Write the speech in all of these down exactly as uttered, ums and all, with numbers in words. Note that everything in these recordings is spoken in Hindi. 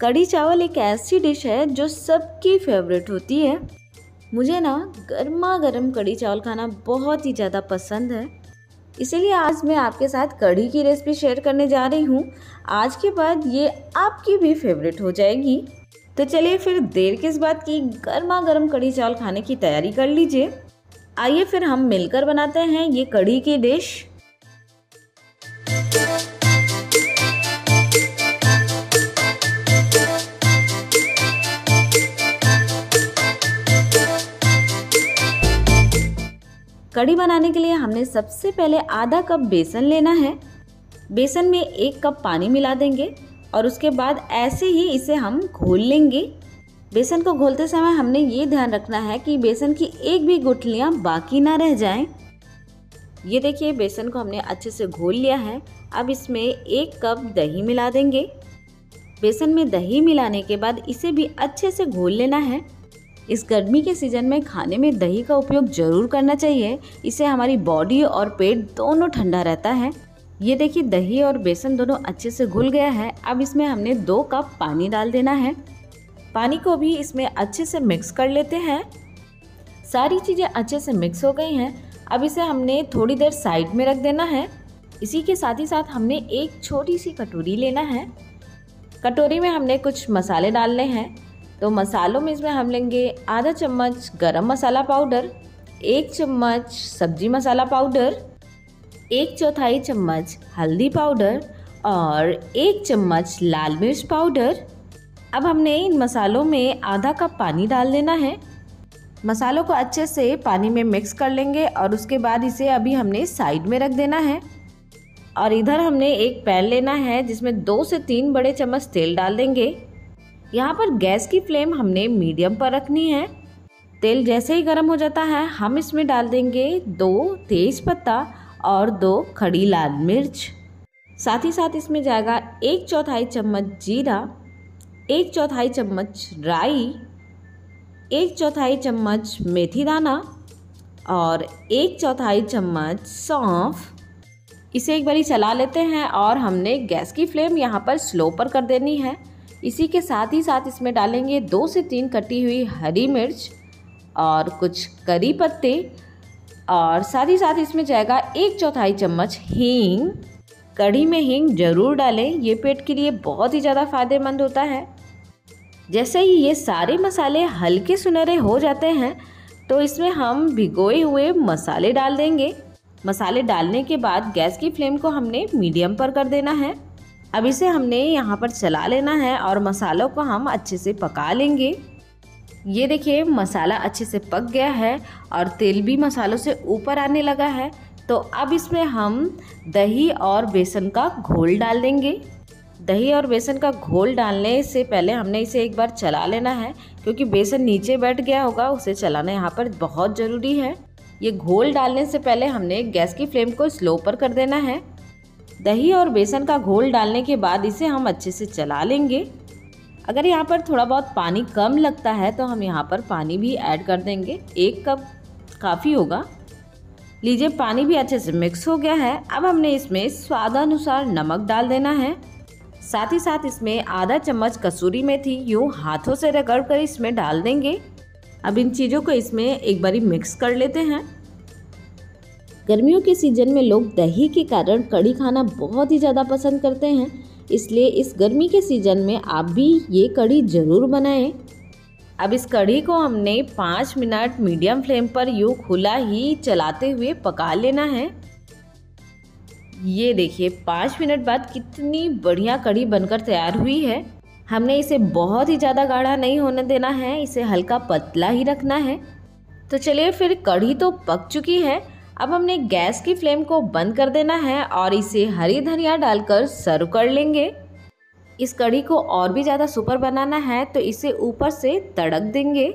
कढ़ी चावल एक ऐसी डिश है जो सबकी फेवरेट होती है। मुझे ना गर्मा गर्म कढ़ी चावल खाना बहुत ही ज़्यादा पसंद है, इसीलिए आज मैं आपके साथ कढ़ी की रेसिपी शेयर करने जा रही हूँ। आज के बाद ये आपकी भी फेवरेट हो जाएगी। तो चलिए फिर देर किस बात की, गर्मा गर्म कढ़ी चावल खाने की तैयारी कर लीजिए। आइए फिर हम मिलकर बनाते हैं ये कढ़ी की डिश। कढ़ी बनाने के लिए हमने सबसे पहले आधा कप बेसन लेना है। बेसन में एक कप पानी मिला देंगे और उसके बाद ऐसे ही इसे हम घोल लेंगे। बेसन को घोलते समय हमने ये ध्यान रखना है कि बेसन की एक भी गुठलियाँ बाकी ना रह जाएं। ये देखिए, बेसन को हमने अच्छे से घोल लिया है। अब इसमें एक कप दही मिला देंगे। बेसन में दही मिलाने के बाद इसे भी अच्छे से घोल लेना है। इस गर्मी के सीज़न में खाने में दही का उपयोग ज़रूर करना चाहिए, इससे हमारी बॉडी और पेट दोनों ठंडा रहता है। ये देखिए, दही और बेसन दोनों अच्छे से घुल गया है। अब इसमें हमने दो कप पानी डाल देना है। पानी को भी इसमें अच्छे से मिक्स कर लेते हैं। सारी चीज़ें अच्छे से मिक्स हो गई हैं। अब इसे हमने थोड़ी देर साइड में रख देना है। इसी के साथ ही साथ हमने एक छोटी सी कटोरी लेना है। कटोरी में हमने कुछ मसाले डालने हैं। तो मसालों में इसमें हम लेंगे आधा चम्मच गरम मसाला पाउडर, एक चम्मच सब्जी मसाला पाउडर, एक चौथाई चम्मच हल्दी पाउडर और एक चम्मच लाल मिर्च पाउडर। अब हमने इन मसालों में आधा कप पानी डाल देना है। मसालों को अच्छे से पानी में मिक्स कर लेंगे और उसके बाद इसे अभी हमने साइड में रख देना है। और इधर हमने एक पैन लेना है जिसमें दो से तीन बड़े चम्मच तेल डाल देंगे। यहाँ पर गैस की फ्लेम हमने मीडियम पर रखनी है। तेल जैसे ही गर्म हो जाता है हम इसमें डाल देंगे दो तेज़ पत्ता और दो खड़ी लाल मिर्च। साथ ही साथ इसमें जाएगा एक चौथाई चम्मच जीरा, एक चौथाई चम्मच राई, एक चौथाई चम्मच मेथी दाना और एक चौथाई चम्मच सौंफ। इसे एक बारी चला लेते हैं और हमने गैस की फ्लेम यहाँ पर स्लो पर कर देनी है। इसी के साथ ही साथ इसमें डालेंगे दो से तीन कटी हुई हरी मिर्च और कुछ करी पत्ते और साथ ही साथ इसमें जाएगा एक चौथाई चम्मच हींग। कढ़ी में हींग ज़रूर डालें, ये पेट के लिए बहुत ही ज़्यादा फायदेमंद होता है। जैसे ही ये सारे मसाले हल्के सुनहरे हो जाते हैं तो इसमें हम भिगोए हुए मसाले डाल देंगे। मसाले डालने के बाद गैस की फ्लेम को हमने मीडियम पर कर देना है। अब इसे हमने यहाँ पर चला लेना है और मसालों को हम अच्छे से पका लेंगे। ये देखिए, मसाला अच्छे से पक गया है और तेल भी मसालों से ऊपर आने लगा है। तो अब इसमें हम दही और बेसन का घोल डाल देंगे। दही और बेसन का घोल डालने से पहले हमने इसे एक बार चला लेना है, क्योंकि बेसन नीचे बैठ गया होगा, उसे चलाना यहाँ पर बहुत ज़रूरी है। ये घोल डालने से पहले हमने गैस की फ्लेम को स्लो पर कर देना है। दही और बेसन का घोल डालने के बाद इसे हम अच्छे से चला लेंगे। अगर यहाँ पर थोड़ा बहुत पानी कम लगता है तो हम यहाँ पर पानी भी ऐड कर देंगे, एक कप काफ़ी होगा। लीजिए, पानी भी अच्छे से मिक्स हो गया है। अब हमने इसमें स्वादानुसार नमक डाल देना है। साथ ही साथ इसमें आधा चम्मच कसूरी मेथी यूँ हाथों से रगड़ कर इसमें डाल देंगे। अब इन चीज़ों को इसमें एक बारी मिक्स कर लेते हैं। गर्मियों के सीजन में लोग दही के कारण कढ़ी खाना बहुत ही ज़्यादा पसंद करते हैं, इसलिए इस गर्मी के सीज़न में आप भी ये कढ़ी ज़रूर बनाएं। अब इस कढ़ी को हमने पाँच मिनट मीडियम फ्लेम पर यूँ खुला ही चलाते हुए पका लेना है। ये देखिए, पाँच मिनट बाद कितनी बढ़िया कढ़ी बनकर तैयार हुई है। हमने इसे बहुत ही ज़्यादा गाढ़ा नहीं होने देना है, इसे हल्का पतला ही रखना है। तो चलिए फिर, कढ़ी तो पक चुकी है। अब हमने गैस की फ्लेम को बंद कर देना है और इसे हरी धनिया डालकर सर्व कर लेंगे। इस कढ़ी को और भी ज़्यादा सुपर बनाना है तो इसे ऊपर से तड़क देंगे।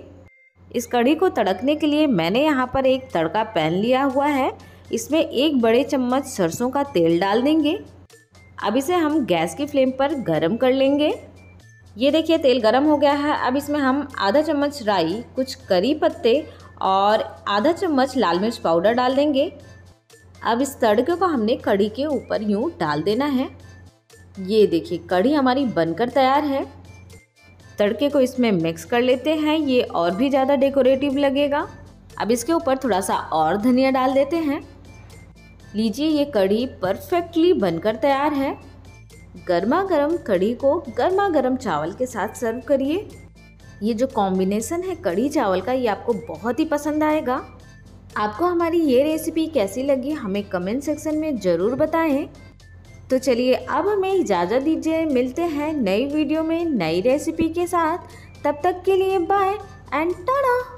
इस कढ़ी को तड़कने के लिए मैंने यहाँ पर एक तड़का पैन लिया हुआ है। इसमें एक बड़े चम्मच सरसों का तेल डाल देंगे। अब इसे हम गैस की फ्लेम पर गर्म कर लेंगे। ये देखिए, तेल गर्म हो गया है। अब इसमें हम आधा चम्मच राई, कुछ करी पत्ते और आधा चम्मच लाल मिर्च पाउडर डाल देंगे। अब इस तड़के को हमने कढ़ी के ऊपर यूँ डाल देना है। ये देखिए, कढ़ी हमारी बनकर तैयार है। तड़के को इसमें मिक्स कर लेते हैं, ये और भी ज़्यादा डेकोरेटिव लगेगा। अब इसके ऊपर थोड़ा सा और धनिया डाल देते हैं। लीजिए, ये कढ़ी परफेक्टली बनकर तैयार है। गर्मा गर्म कढ़ी को गर्मा गर्म चावल के साथ सर्व करिए। ये जो कॉम्बिनेशन है कढ़ी चावल का, ये आपको बहुत ही पसंद आएगा। आपको हमारी ये रेसिपी कैसी लगी हमें कमेंट सेक्शन में ज़रूर बताएं। तो चलिए, अब हमें इजाज़त दीजिए, मिलते हैं नई वीडियो में नई रेसिपी के साथ। तब तक के लिए बाय एंड टाटा।